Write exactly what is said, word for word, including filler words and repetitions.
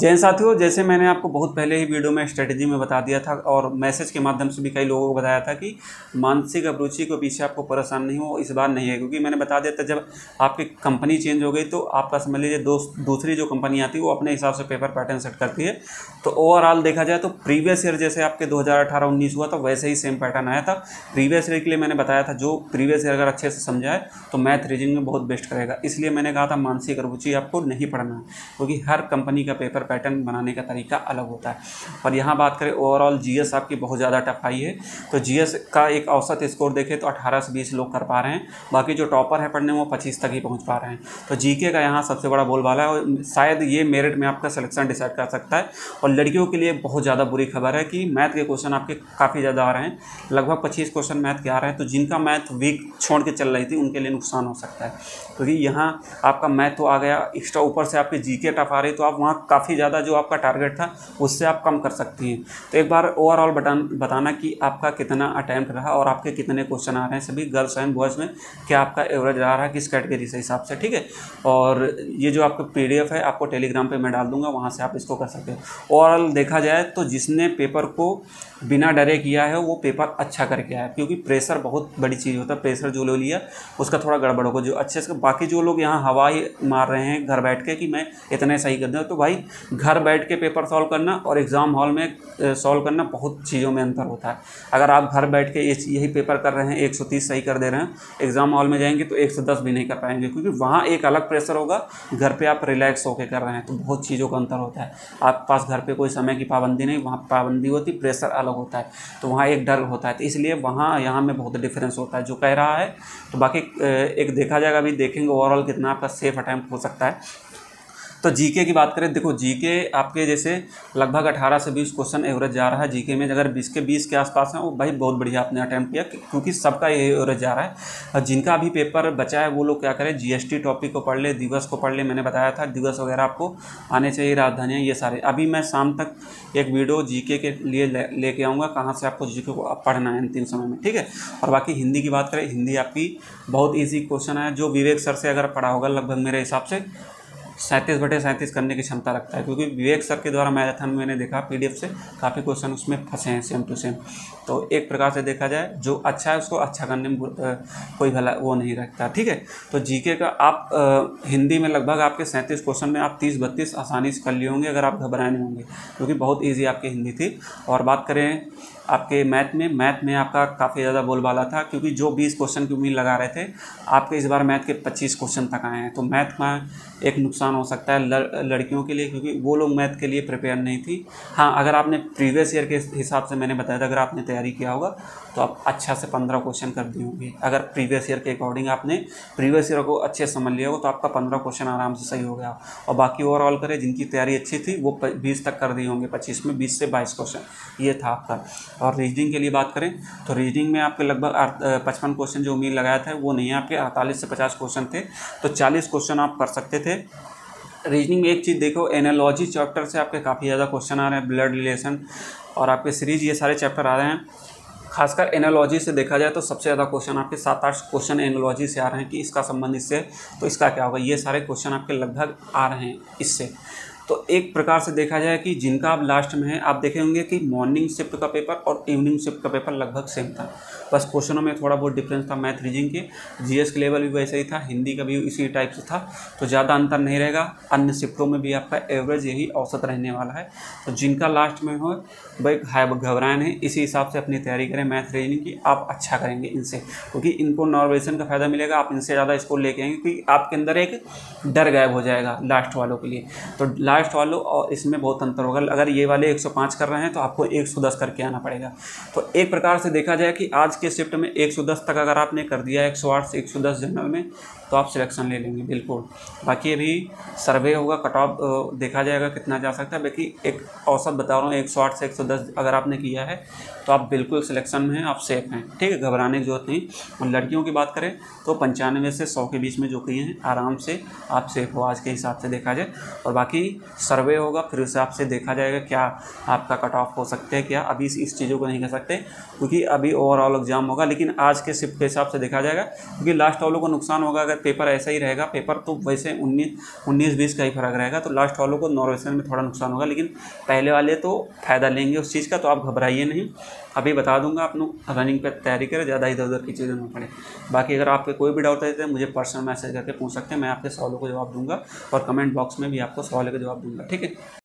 जैन साथियों, जैसे मैंने आपको बहुत पहले ही वीडियो में स्ट्रेटजी में बता दिया था और मैसेज के माध्यम से भी कई लोगों को बताया था कि मानसिक अभिरुचि के पीछे आपको परेशान नहीं हो, इस बार नहीं है। क्योंकि मैंने बता दिया था जब आपकी कंपनी चेंज हो गई तो आपका समझ लीजिए दो दूसरी जो कंपनी आती है वो अपने हिसाब से पेपर पैटर्न सेट करती है। तो ओवरऑल देखा जाए तो प्रीवियस ईयर जैसे आपके दो हज़ार अठारह उन्नीस हुआ था वैसे ही सेम पैटर्न आया था। प्रीवियस ईयर के लिए मैंने बताया था जो प्रीवियस ईयर अगर अच्छे से समझाए तो मैथ रीजनिंग में बहुत बेस्ट करेगा। इसलिए मैंने कहा था मानसिक अभिरुचि आपको नहीं पढ़ना है, क्योंकि हर कंपनी का पेपर पैटर्न बनाने का तरीका अलग होता है। और यहाँ बात करें ओवरऑल जीएस आपकी बहुत ज़्यादा टफ आई है, तो जीएस का एक औसत स्कोर देखें तो अठारह से बीस लोग कर पा रहे हैं, बाकी जो टॉपर है पढ़ने में वो पच्चीस तक ही पहुँच पा रहे हैं। तो जीके का यहाँ सबसे बड़ा बोलबाला है और शायद ये मेरिट में आपका सिलेक्शन डिसाइड कर सकता है। और लड़कियों के लिए बहुत ज़्यादा बुरी खबर है कि मैथ के क्वेश्चन आपके काफ़ी ज़्यादा आ रहे हैं, लगभग पच्चीस क्वेश्चन मैथ के आ रहे हैं। तो जिनका मैथ वीक छोड़ के चल रही थी उनके लिए नुकसान हो सकता है, क्योंकि यहाँ आपका मैथ तो आ गया, एक्स्ट्रा ऊपर से आपकी जीके टफ आ रही, तो आप वहाँ काफ़ी ज़्यादा जो आपका टारगेट था उससे आप कम कर सकती हैं। तो एक बार ओवरऑल बताना कि आपका कितना अटैम्प्ट रहा और आपके कितने क्वेश्चन आ रहे हैं, सभी गर्ल्स एंड बॉयज़ में क्या आपका एवरेज आ रहा है, किस कैटेगरी से हिसाब से, ठीक है। और ये जो आपका पीडीएफ है आपको टेलीग्राम पे मैं डाल दूंगा, वहाँ से आप इसको कर सकते हो। ओवरऑल देखा जाए तो जिसने पेपर को बिना डरे किया है वो पेपर अच्छा करके आया, क्योंकि प्रेशर बहुत बड़ी चीज़ होता है। प्रेशर जो लोग लिया उसका थोड़ा गड़बड़ होगा जो अच्छे से, बाकी जो लोग यहाँ हवाई मार रहे हैं घर बैठ के कि मैं इतने सही कर दूँ, तो भाई घर बैठ के पेपर सॉल्व करना और एग्ज़ाम हॉल में सॉल्व करना बहुत चीज़ों में अंतर होता है। अगर आप घर बैठ के यही पेपर कर रहे हैं एक सौ तीस सही कर दे रहे हैं, एग्ज़ाम हॉल में जाएंगे तो एक सौ दस भी नहीं कर पाएंगे, क्योंकि वहाँ एक अलग प्रेशर होगा, घर पे आप रिलैक्स होकर कर रहे हैं। तो बहुत चीज़ों का अंतर होता है। आपके पास घर पे कोई समय की पाबंदी नहीं, वहाँ पाबंदी होती, प्रेशर अलग होता है, तो वहाँ एक डर होता है। तो इसलिए वहाँ यहाँ में बहुत डिफरेंस होता है जो कह रहा है। तो बाकी एक देखा जाएगा, अभी देखेंगे ओवरऑल कितना आपका सेफ अटैम्प्ट हो सकता है। तो जीके की बात करें, देखो जीके आपके जैसे लगभग अठारह से बीस क्वेश्चन एवरेज जा रहा है। जीके में अगर बीस के बीस के आसपास हैं वो भाई बहुत बढ़िया आपने अटैम्प्ट किया, क्योंकि सबका ये एवरेज जा रहा है। और जिनका भी पेपर बचा है वो लोग क्या करें, जीएसटी टॉपिक को पढ़ ले, दिवस को पढ़ ले, मैंने बताया था दिवस वगैरह आपको आने चाहिए, राजधानियाँ, ये सारे। अभी मैं शाम तक एक वीडियो जीके के लिए लेके आऊँगा, कहाँ से आपको जीके को पढ़ना है अंतिम समय में, ठीक है। और बाकी हिंदी की बात करें, हिंदी आपकी बहुत ईजी क्वेश्चन है, जो विवेक सर से अगर पढ़ा होगा लगभग मेरे हिसाब से सैंतीस बटे सैंतीस करने की क्षमता रखता है, क्योंकि विवेक सर के द्वारा मैराथन में मैंने देखा पीडीएफ से काफ़ी क्वेश्चन उसमें फंसे हैं सेम टू सेम। तो एक प्रकार से देखा जाए जो अच्छा है उसको अच्छा करने में कोई भला वो नहीं रखता, ठीक है। तो जीके का आप आ, हिंदी में लगभग आपके सैंतीस क्वेश्चन में आप तीस बत्तीस आसानी से कर लिए होंगे, अगर आप घबराए नहीं होंगे, क्योंकि बहुत ईजी आपकी हिंदी थी। और बात करें आपके मैथ में, मैथ में आपका काफ़ी ज़्यादा बोलबाला था, क्योंकि जो बीस क्वेश्चन की उम्मीद लगा रहे थे आपके इस बार मैथ के पच्चीस क्वेश्चन तक आए हैं। तो मैथ में एक नुकसान हो सकता है लड़, लड़कियों के लिए, क्योंकि वो लोग मैथ के लिए प्रिपेयर नहीं थी। हाँ, अगर आपने प्रीवियस ईयर के हिसाब से मैंने बताया था अगर आपने तैयारी किया होगा तो आप अच्छा से पंद्रह क्वेश्चन कर दिए होंगे, अगर प्रीवियस ईयर के अकॉर्डिंग आपने प्रीवियस ईयर को अच्छे समझ लिया होगा तो आपका पंद्रह क्वेश्चन आराम से सही हो गया। और बाकी ओवरऑल करें, जिनकी तैयारी अच्छी थी वो बीस तक कर दिए होंगे, पच्चीस में बीस से बाईस क्वेश्चन ये था आपका। और रीजनिंग के लिए बात करें तो रीजनिंग में आपके लगभग पचपन क्वेश्चन जो उम्मीद लगाया था वो नहीं है, आपके अड़तालीस से पचास क्वेश्चन थे, तो चालीस क्वेश्चन आप कर सकते थे। रीजनिंग में एक चीज़ देखो, एनालॉजी चैप्टर से आपके काफ़ी ज़्यादा क्वेश्चन आ रहे हैं, ब्लड रिलेशन और आपके सीरीज, ये सारे चैप्टर आ रहे हैं। खासकर एनालॉजी से देखा जाए तो सबसे ज़्यादा क्वेश्चन आपके सात आठ क्वेश्चन एनालॉजी से आ रहे हैं कि इसका संबंध इससे, तो इसका क्या होगा, ये सारे क्वेश्चन आपके लगभग आ रहे हैं इससे। तो एक प्रकार से देखा जाए कि जिनका आप लास्ट में है, आप देखे होंगे कि मॉर्निंग शिफ्ट का पेपर और इवनिंग शिफ्ट का पेपर लगभग सेम था, बस क्वेश्चनों में थोड़ा बहुत डिफरेंस था। मैथ रीजनिंग के जीएस के लेवल भी वैसे ही था, हिंदी का भी इसी टाइप से था, तो ज़्यादा अंतर नहीं रहेगा। अन्य शिफ्टों में भी आपका एवरेज यही औसत रहने वाला है। तो जिनका लास्ट में हो भाई घबराए नहीं, इसी हिसाब से अपनी तैयारी करें मैथ रीजनिंग की, आप अच्छा करेंगे इनसे, क्योंकि इनको नॉर्वेशन का फ़ायदा मिलेगा, आप इनसे ज़्यादा स्कोर लेके आएंगे, क्योंकि आपके अंदर एक डर गायब हो जाएगा लास्ट वालों के लिए। तो लास्ट वालों और इसमें बहुत अंतर होगा, अगर ये वाले एक सौ पाँच कर रहे हैं तो आपको एक सौ दस करके आना पड़ेगा। तो एक प्रकार से देखा जाए कि आज के शिफ्ट में एक सौ दस तक अगर आपने कर दिया एक सौ आठ से एक सौ दस जनरल में तो आप सिलेक्शन ले लेंगे बिल्कुल। बाकी अभी सर्वे होगा, कट ऑफ देखा जाएगा कितना जा सकता है, बाकी एक औसत बता रहा हूँ एक सौ आठ से एक सौ दस अगर आपने किया है तो आप बिल्कुल सिलेक्शन में हैं, आप सेफ हैं, ठीक है, घबराने की जरूरत नहीं। और लड़कियों की बात करें तो पंचानवे से सौ के बीच में जो किए हैं आराम से आप सेफ हो आज के हिसाब से देखा जाए। और बाकी सर्वे होगा, फिर उस हिसाब से देखा जाएगा क्या आपका कट ऑफ हो सकता है क्या। अभी इस चीज़ों को नहीं कह सकते क्योंकि अभी ओवरऑल एग्जाम होगा, लेकिन आज के शिफ्ट के हिसाब से देखा जाएगा क्योंकि लास्ट वालों को नुकसान होगा। अगर पेपर ऐसा ही रहेगा, पेपर तो वैसे उन्नीस उन्नीस बीस का ही फर्क रहेगा, तो लास्ट वालों को नॉर्वेशन में थोड़ा नुकसान होगा, लेकिन पहले वाले तो फ़ायदा लेंगे उस चीज़ का। तो आप घबराइए नहीं, अभी बता दूंगा, आप लोग रनिंग पर तैयारी करें, ज़्यादा इधर उधर की चीज़ें ना पड़े। बाकी अगर आपके कोई भी डाउट रहते हैं मुझे पर्सनल मैसेज करके पूछ सकते हैं, मैं आपके सवालों को जवाब दूंगा और कमेंट बॉक्स में भी आपको सवालों का जवाब दूंगा। ठीक है।